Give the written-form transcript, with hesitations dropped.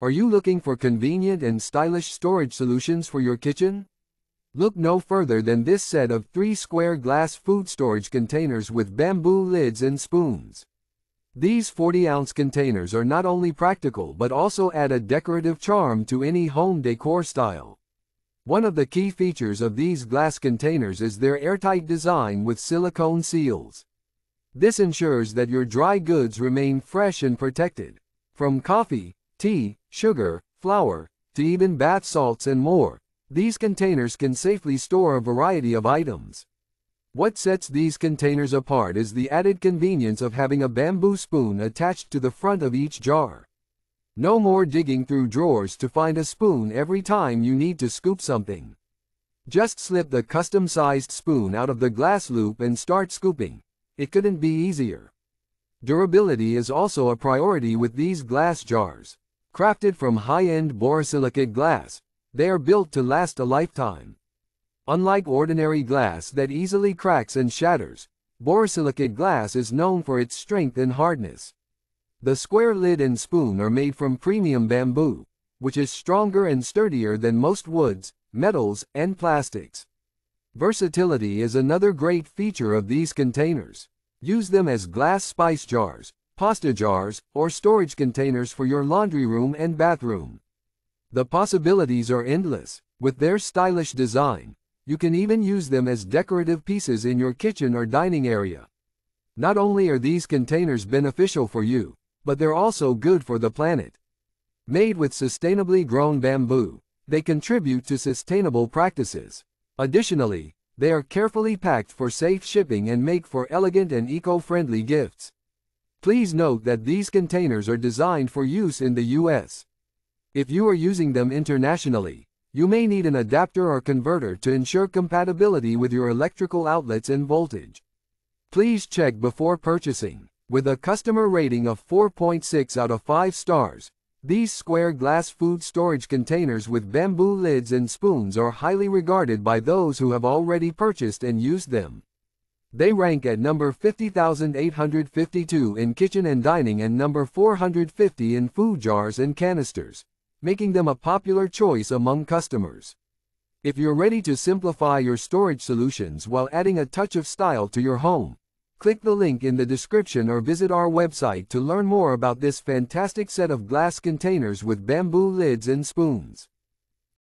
Are you looking for convenient and stylish storage solutions for your kitchen? Look no further than this set of 3 square glass food storage containers with bamboo lids and spoons. These 40-ounce containers are not only practical but also add a decorative charm to any home decor style. One of the key features of these glass containers is their airtight design with silicone seals. This ensures that your dry goods remain fresh and protected. From coffee, tea, sugar, flour, to even bath salts and more, these containers can safely store a variety of items. What sets these containers apart is the added convenience of having a bamboo spoon attached to the front of each jar. No more digging through drawers to find a spoon every time you need to scoop something. Just slip the custom-sized spoon out of the glass loop and start scooping. It couldn't be easier. Durability is also a priority with these glass jars. Crafted from high-end borosilicate glass, they are built to last a lifetime. Unlike ordinary glass that easily cracks and shatters, borosilicate glass is known for its strength and hardness. The square lid and spoon are made from premium bamboo, which is stronger and sturdier than most woods, metals, and plastics. Versatility is another great feature of these containers. Use them as glass spice jars, pasta jars, or storage containers for your laundry room and bathroom. The possibilities are endless. With their stylish design, you can even use them as decorative pieces in your kitchen or dining area. Not only are these containers beneficial for you, but they're also good for the planet. Made with sustainably grown bamboo, they contribute to sustainable practices. Additionally, they are carefully packed for safe shipping and make for elegant and eco-friendly gifts. Please note that these containers are designed for use in the U.S. If you are using them internationally, you may need an adapter or converter to ensure compatibility with your electrical outlets and voltage. Please check before purchasing. With a customer rating of 4.6 out of 5 stars, these square glass food storage containers with bamboo lids and spoons are highly regarded by those who have already purchased and used them. They rank at number 50,852 in kitchen and dining and number 450 in food jars and canisters, making them a popular choice among customers. If you're ready to simplify your storage solutions while adding a touch of style to your home, click the link in the description or visit our website to learn more about this fantastic set of glass containers with bamboo lids and spoons.